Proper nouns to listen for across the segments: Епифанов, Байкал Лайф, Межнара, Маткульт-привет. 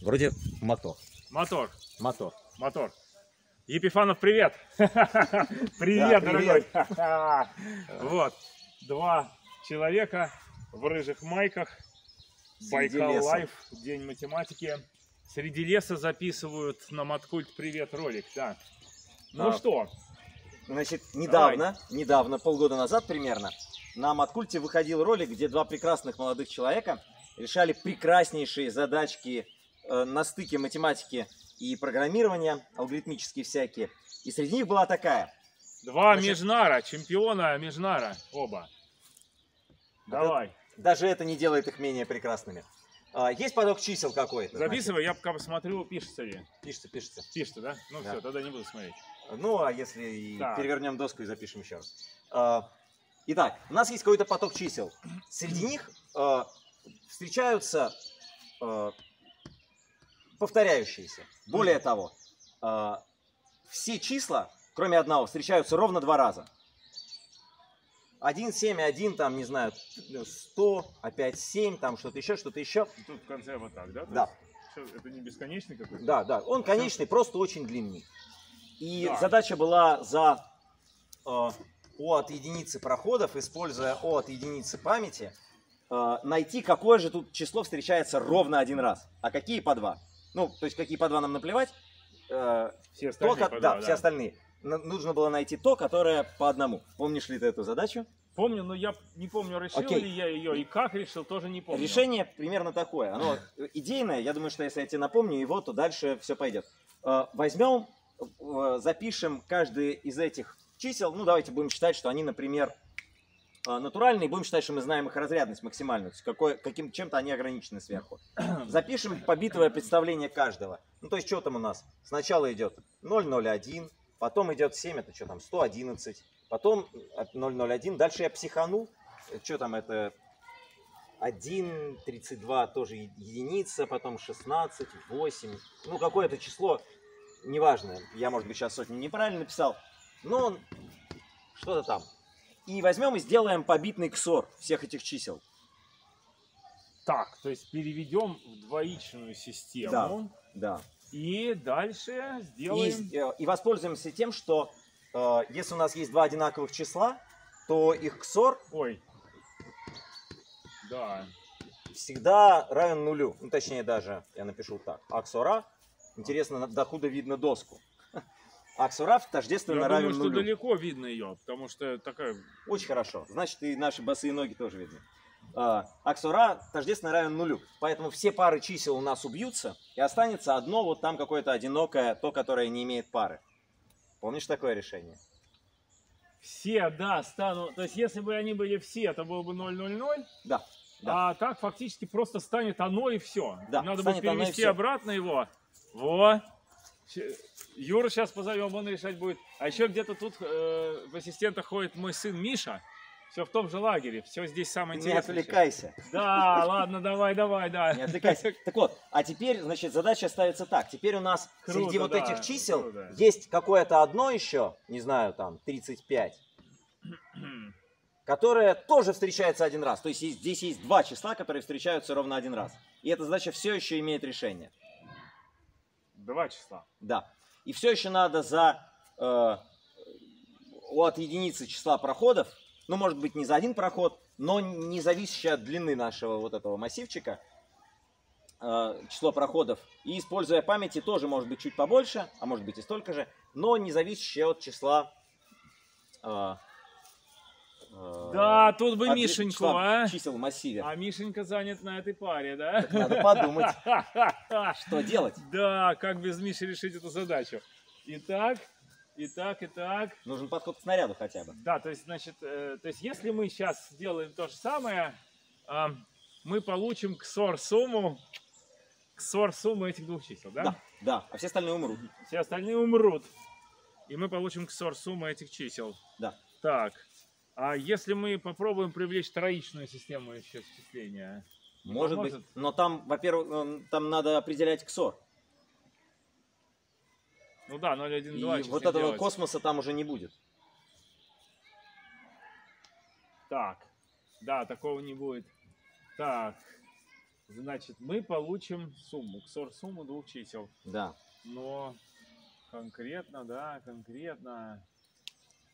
Вроде мотор. Мотор. Мотор. Мотор. Епифанов, привет! Привет, дорогой! Вот, два человека в рыжих майках. Байкал Лайф, день математики. Среди леса записывают на Маткульт-привет ролик, да. Ну что? Значит, недавно, полгода назад примерно, на Маткульте выходил ролик, где два прекрасных молодых человека решали прекраснейшие задачки на стыке математики и программирования, алгоритмические всякие. И среди них была такая. Два Межнара, чемпиона Межнара, оба. Давай. Даже это не делает их менее прекрасными. Есть поток чисел какой-то? Записывай, я пока посмотрю, пишется ли. Пишется. Пишется, да? Ну да. Все, тогда не буду смотреть. Ну, а если перевернем доску и запишем еще раз. Итак, у нас есть какой-то поток чисел. Среди них встречаются повторяющиеся. Более того, все числа, кроме одного, встречаются ровно два раза. 1, 7, 1, там, не знаю, 100, опять 7, там что-то еще, что-то еще. Тут в конце вот так, да? Да. Это не бесконечный какой-то? Да, да. Он конечный, просто очень длинный. И задача была за О от единицы проходов, используя О от единицы памяти, найти, какое же тут число встречается ровно один раз, а какие по два. Ну, то есть, какие по два нам наплевать. Все остальные. Все остальные. Нужно было найти то, которое по одному. Помнишь ли ты эту задачу? Помню, но я не помню, решил ли я ее и как решил, тоже не помню. Решение примерно такое. Оно идейное. Я думаю, что если я тебе напомню его, то дальше все пойдет. Возьмем, запишем каждый из этих чисел. Ну, давайте будем считать, что они, например, натуральные. Будем считать, что мы знаем их разрядность максимальную. Чем-то они ограничены сверху. Запишем побитовое представление каждого. Ну, то есть, что там у нас? Сначала идет 0,01. Потом идет 7, это что там, 111, потом 001, дальше я психанул, что там это, 1, 32 тоже единица, потом 16, 8, ну какое-то число, неважно, я может быть сейчас сотню неправильно написал, но что-то там. И возьмем и сделаем побитный XOR всех этих чисел. Так, то есть переведем в двоичную систему. Да, да. И дальше сделаем... И воспользуемся тем, что если у нас есть два одинаковых числа, то их XOR всегда равен нулю. Ну, точнее даже, я напишу так. А XOR, интересно, докуда видно доску. А XOR тождественно равен нулю. Я думаю, что далеко видно ее, потому что такая... Очень хорошо. Значит, и наши босые ноги тоже видны. XOR тождественно равен нулю. Поэтому все пары чисел у нас убьются, и останется одно вот там какое-то одинокое, то, которое не имеет пары. Помнишь такое решение? Все, да, станут. То есть, если бы они были все, это было бы 0,00. Да, да. А так фактически просто станет оно и все. Да, надо будет перевести обратно его. Вот. Юра сейчас позовем, он решать будет. А еще где-то тут в ассистентах ходит мой сын Миша. Все в том же лагере, все здесь самое интересное. Не отвлекайся. Да, ладно, давай, да. Не отвлекайся. Так вот, а теперь, значит, задача ставится так. Теперь у нас среди вот этих чисел есть какое-то одно еще, не знаю, там, 35, которое тоже встречается один раз. То есть здесь есть два числа, которые встречаются ровно один раз. И эта задача все еще имеет решение. Два числа. Да. И все еще надо за от единицы числа проходов, ну, может быть, не за один проход, но не зависящее от длины нашего вот этого массивчика, число проходов. И, используя памяти, тоже может быть чуть побольше, а может быть и столько же, но не зависящее от числа... Да, тут бы Мишеньку, а? Чисел в массиве. А Мишенька занят на этой паре, да? Так надо подумать, что делать. Да, как без Миши решить эту задачу. Итак... Итак. Нужен подход к снаряду хотя бы. Да, то есть, значит, если мы сейчас сделаем то же самое, мы получим XOR-сумму этих двух чисел, да? Да, а все остальные умрут. Все остальные умрут. И мы получим XOR-сумму этих чисел. Да. Так, а если мы попробуем привлечь троичную систему еще счисления? Может быть, но там, во-первых, там надо определять XOR. Ну да, 0,1,2. И вот этого космоса там уже не будет. Так. Да, такого не будет. Так. Значит, мы получим сумму, ксор-сумму двух чисел. Да. Но конкретно, да, конкретно.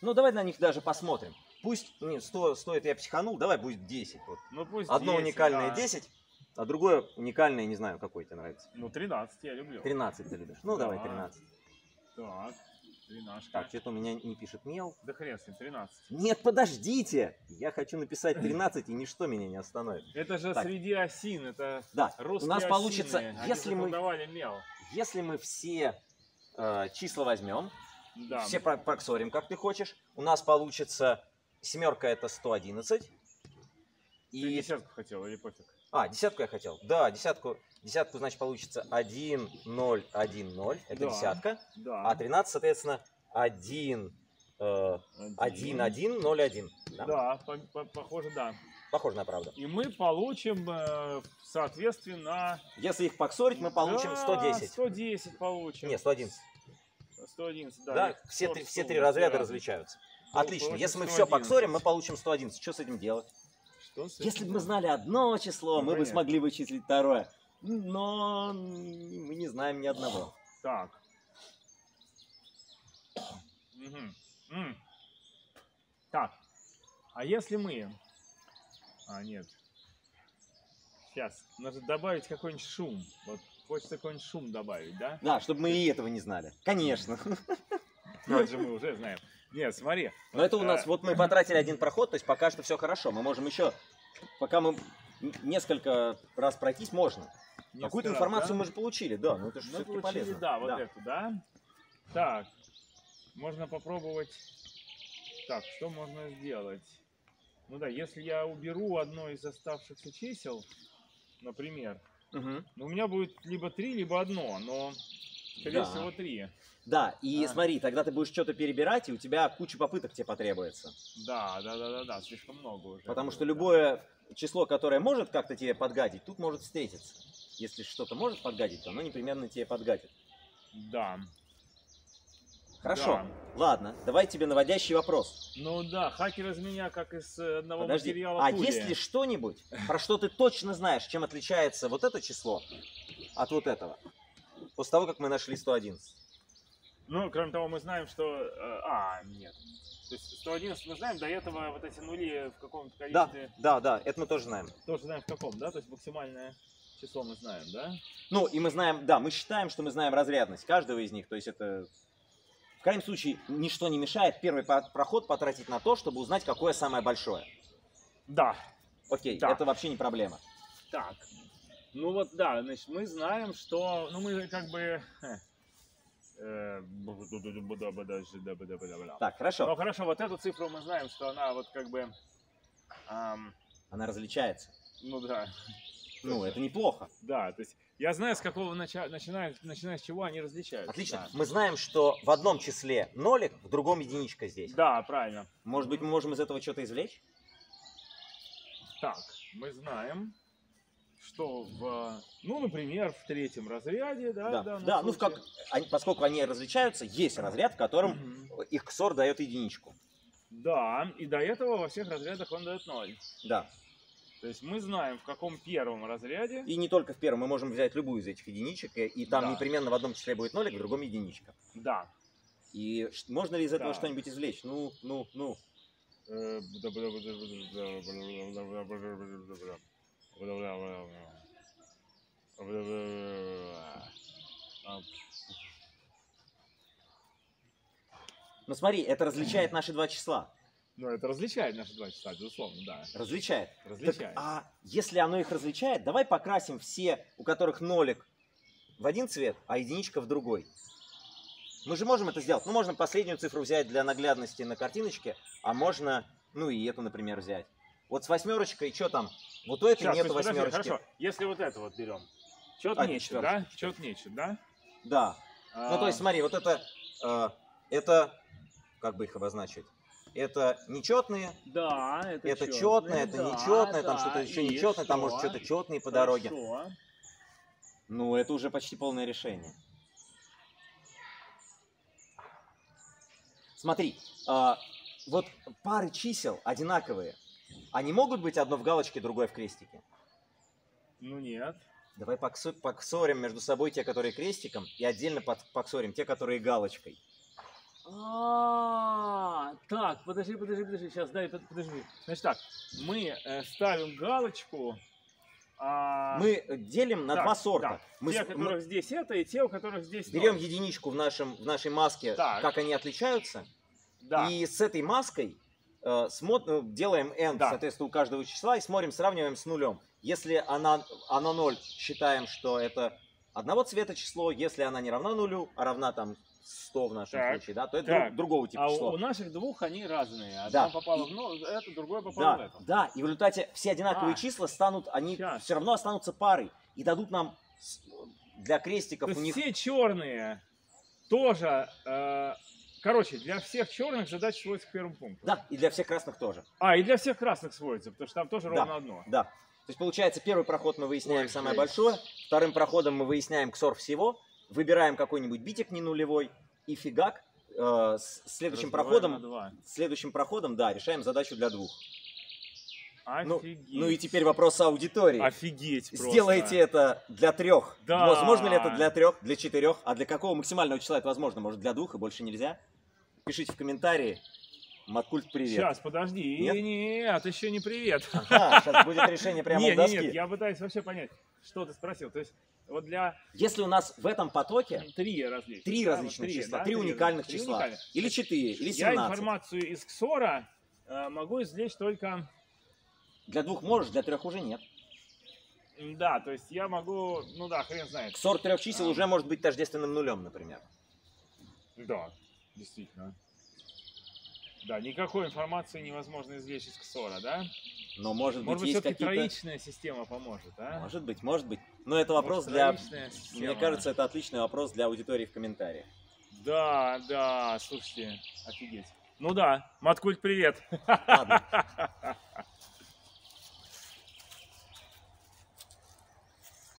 Ну, давай на них даже посмотрим. Пусть, не, 100 стоит, я психанул, давай будет 10. Вот. Ну, пусть одно 10, уникальное, да. 10, а другое уникальное, не знаю, какой тебе нравится. Ну, 13 я люблю. 13 ты любишь. Ну, да. Давай 13. Так, 13. Так, что-то у меня не пишет мел. Да хрен с ним, 13. Нет, подождите! Я хочу написать 13, и ничто меня не остановит. Это же так. Среди осин, это да. Русские у нас получится, осины, если мы мел. Если мы все числа возьмем, да, все проксорим, как ты хочешь, у нас получится... Семерка это 111. Ты и десятку хотел или пофиг? А, десятку я хотел. Да, десятку значит получится 1, 0, 1, 0. Это да, десятка. Да. А 13, соответственно, 1, 1, 1, 0, 1. Да, да, похоже, да. Похоже на правду. И мы получим, соответственно... Если их поксорить, мы получим, да, 110. 110 получим. Нет, 111. 111, да. Да, все три разряда различаются. Отлично, если мы 111. Все поксорим, мы получим 111. Что с этим делать? Что с этим? Если бы мы знали одно число, ну, мы бы смогли вычислить второе. Но мы не знаем ни одного. Так. Угу. Так. А если мы... А, нет. Сейчас. Надо добавить какой-нибудь шум. Вот хочется какой-нибудь шум добавить, да? Да, чтобы мы и этого не знали. Конечно. Ну, это же мы уже знаем. Нет, смотри. Но это у нас, вот мы потратили один проход, то есть пока что все хорошо. Мы можем еще, пока мы несколько раз пройтись, можно. Какую-то информацию, да? Мы же получили, да. Ну, это же все-таки полезно. Да, вот да. Эту, да. Так, можно попробовать. Так, что можно сделать? Ну да, если я уберу одно из оставшихся чисел, например, угу. Ну, у меня будет либо 3, либо одно, но... Скорее всего, 3. Да, и смотри, тогда ты будешь что-то перебирать, и у тебя куча попыток тебе потребуется. Да, слишком много уже. Потому что любое число, которое может как-то тебе подгадить, тут может встретиться. Если что-то может подгадить, то оно непременно тебе подгадит. Да. Хорошо, да. Ладно, давай тебе наводящий вопрос. Ну да, хакер из меня как из одного материала. А есть ли что-нибудь, про что ты точно знаешь, чем отличается вот это число от вот этого? После того, как мы нашли 111. Ну, кроме того, мы знаем, что... А, нет. То есть 111 мы знаем, до этого вот эти нули в каком-то количестве... Да, это мы тоже знаем. Тоже знаем в каком, да? То есть максимальное число мы знаем, да? Ну, и мы знаем, да, мы считаем, что мы знаем разрядность каждого из них. То есть это... В крайнем случае, ничто не мешает первый проход потратить на то, чтобы узнать, какое самое большое. Да. Окей, да. Это вообще не проблема. Так... Ну вот, да, значит, мы знаем, что, ну мы как бы, так, хорошо. Ну хорошо, вот эту цифру мы знаем, что она вот как бы, она различается. Ну да. Ну это неплохо. Да, то есть я знаю, с какого начиная с чего они различаются. Отлично. Да. Мы знаем, что в одном числе нолик, в другом единичка здесь. Да, правильно. Может быть, мы можем из этого что-то извлечь? Так, мы знаем. Что в, ну, например, в третьем разряде, да? Да, ну, как, поскольку они различаются, есть разряд, в котором их ксор дает единичку. Да, и до этого во всех разрядах он дает 0. Да. То есть мы знаем, в каком первом разряде. И не только в первом, мы можем взять любую из этих единичек, и там да. Непременно в одном числе будет нолик, в другом единичка. Да. И можно ли из этого да. Что-нибудь извлечь? Ну. Ну смотри, это различает наши два числа. Ну это различает наши два числа, безусловно, да. Различает. Так, а если оно их различает, давай покрасим все, у которых нолик в один цвет, а единичка в другой. Мы же можем это сделать. Ну можно последнюю цифру взять для наглядности на картиночке, а можно, ну и эту, например, взять. Вот с восьмерочкой, что там? Вот у этой сейчас, нету восьмерочки. Хорошо, если вот это вот берем. Чё-то нечет, да? Да. Ну, то есть, смотри, вот это, как бы их обозначить? Это нечетные, да, это четные, это нечетные, да, там что-то еще нечетное, там может что-то четные по дороге. Хорошо. Ну, это уже почти полное решение. Смотри, вот пары чисел одинаковые. Они могут быть одно в галочке, другое в крестике? Ну нет. Давай поксорим между собой те, которые крестиком, и отдельно поксорим те, которые галочкой. Так, подожди, сейчас, дай, подожди. Значит так, мы ставим галочку. Мы делим на два сорта. Да. Те, у которых здесь это, и те, у которых здесь... Берем единичку в нашей маске, как они отличаются. Да. И с этой маской делаем n, соответственно, у каждого числа, и смотрим, сравниваем с нулем. Если она 0, считаем, что это одного цвета число. Если она не равна нулю, а равна там 100 в нашем случае, да, то это другого типа число. А у наших двух они разные. Одна попала в 0, это, другое попало в это. Да, и в результате все одинаковые числа станут, они все равно останутся парой. И дадут нам для крестиков у них... все черные тоже... Короче, для всех черных задача сводится к первому пункту. Да, и для всех красных тоже. И для всех красных сводится, потому что там тоже ровно одно. Да. То есть получается, первый проход мы выясняем самое большое, вторым проходом мы выясняем ксор всего, выбираем какой-нибудь битик не нулевой и фигак. Следующим проходом, решаем задачу для двух. Офигеть. Ну и теперь вопрос аудитории. Офигеть просто. Сделайте это для 3. Да. Возможно ли это для 3, для 4, а для какого максимального числа это возможно? Может, для 2 и больше нельзя? Пишите в комментарии. Маткульт-привет. Сейчас, подожди. Нет? Нет, еще не привет. Ага, сейчас будет решение прямо у доски. Нет, я пытаюсь вообще понять, что ты спросил. То есть, вот для... Если у нас в этом потоке три различных числа, три уникальных числа, или 4, или 17. Я информацию из ксора могу извлечь только... Для 2 можешь, для 3 уже нет. Да, то есть я могу... Ну да, хрен знает. Ксор 3 чисел уже может быть тождественным нулем, например. Да, действительно. Да, никакой информации невозможно извлечь из ксора, да? Но может быть есть какие-то... троичная система поможет, а? Может быть. Но это вопрос для... Мне кажется, это отличный вопрос для аудитории в комментариях. Да, слушайте, офигеть. Ну да, Маткульт, привет. Ладно.